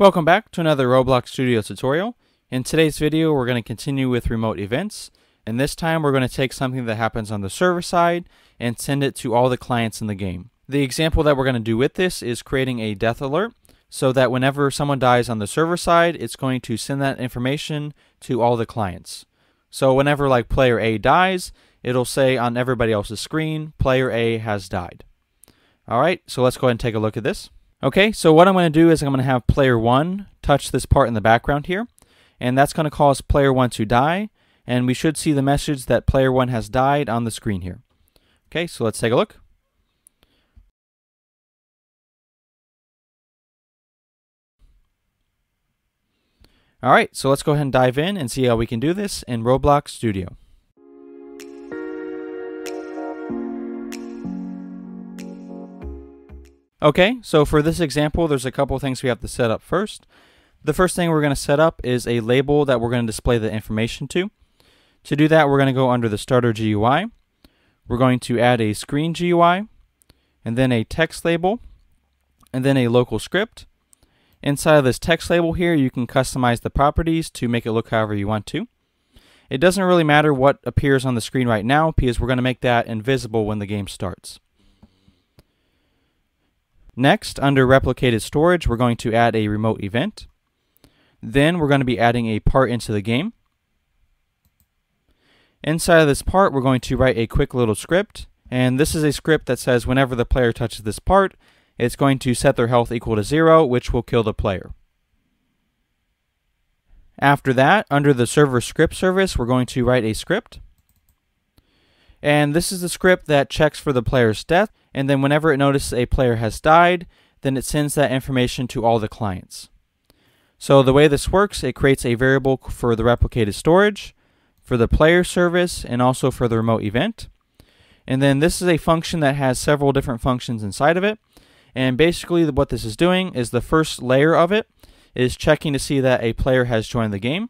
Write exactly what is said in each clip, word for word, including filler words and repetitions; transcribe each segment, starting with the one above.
Welcome back to another Roblox Studio tutorial. In today's video, we're going to continue with remote events, and this time we're going to take something that happens on the server side and send it to all the clients in the game. The example that we're going to do with this is creating a death alert, so that whenever someone dies on the server side, it's going to send that information to all the clients. So whenever like player A dies, it'll say on everybody else's screen, player A has died. Alright, so let's go ahead and take a look at this. Okay, so what I'm going to do is I'm going to have player one touch this part in the background here, and that's going to cause player one to die, and we should see the message that player one has died on the screen here. Okay, so let's take a look. Alright, so let's go ahead and dive in and see how we can do this in Roblox Studio. Okay, so for this example, there's a couple things we have to set up first. The first thing we're going to set up is a label that we're going to display the information to. To do that, we're going to go under the starter G U I. We're going to add a screen G U I, and then a text label, and then a local script. Inside of this text label here, you can customize the properties to make it look however you want to. It doesn't really matter what appears on the screen right now, because we're going to make that invisible when the game starts. Next, under replicated storage, we're going to add a remote event. Then we're going to be adding a part into the game. Inside of this part, we're going to write a quick little script. And this is a script that says whenever the player touches this part, it's going to set their health equal to zero, which will kill the player. After that, under the server script service, we're going to write a script. And this is the script that checks for the player's death, and then whenever it notices a player has died, then it sends that information to all the clients. So the way this works, it creates a variable for the replicated storage, for the player service, and also for the remote event. And then this is a function that has several different functions inside of it. And basically what this is doing is the first layer of it is checking to see that a player has joined the game.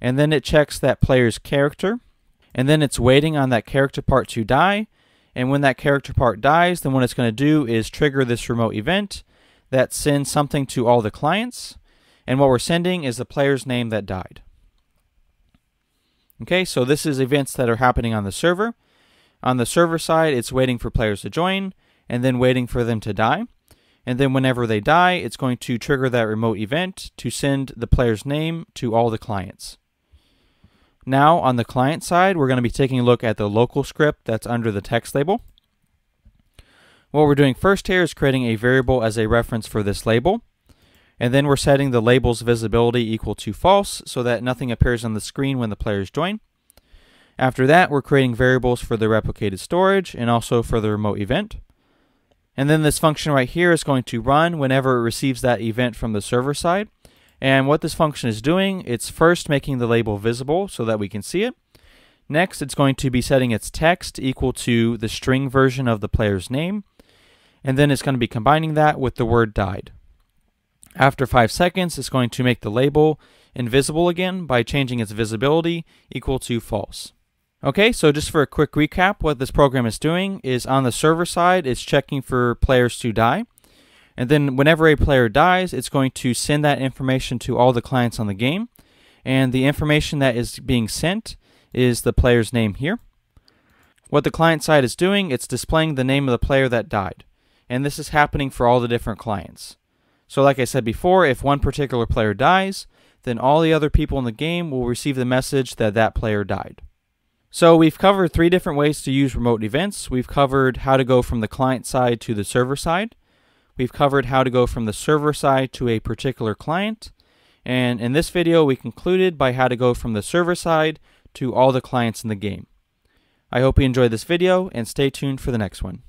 And then it checks that player's character. And then it's waiting on that character part to die. And when that character part dies, then what it's going to do is trigger this remote event that sends something to all the clients. And what we're sending is the player's name that died. Okay, so this is events that are happening on the server. On the server side, it's waiting for players to join and then waiting for them to die. And then whenever they die, it's going to trigger that remote event to send the player's name to all the clients. Now, on the client side, we're going to be taking a look at the local script that's under the text label. What we're doing first here is creating a variable as a reference for this label. And then we're setting the label's visibility equal to false so that nothing appears on the screen when the players join. After that, we're creating variables for the replicated storage and also for the remote event. And then this function right here is going to run whenever it receives that event from the server side. And what this function is doing, it's first making the label visible so that we can see it. Next, it's going to be setting its text equal to the string version of the player's name. And then it's going to be combining that with the word died. After five seconds, it's going to make the label invisible again by changing its visibility equal to false. Okay, so just for a quick recap, what this program is doing is on the server side, it's checking for players to die. And then whenever a player dies, it's going to send that information to all the clients on the game. And the information that is being sent is the player's name here. What the client side is doing, it's displaying the name of the player that died. And this is happening for all the different clients. So like I said before, if one particular player dies, then all the other people in the game will receive the message that that player died. So we've covered three different ways to use remote events. We've covered how to go from the client side to the server side. We've covered how to go from the server side to a particular client. And in this video, we concluded by how to go from the server side to all the clients in the game. I hope you enjoyed this video and stay tuned for the next one.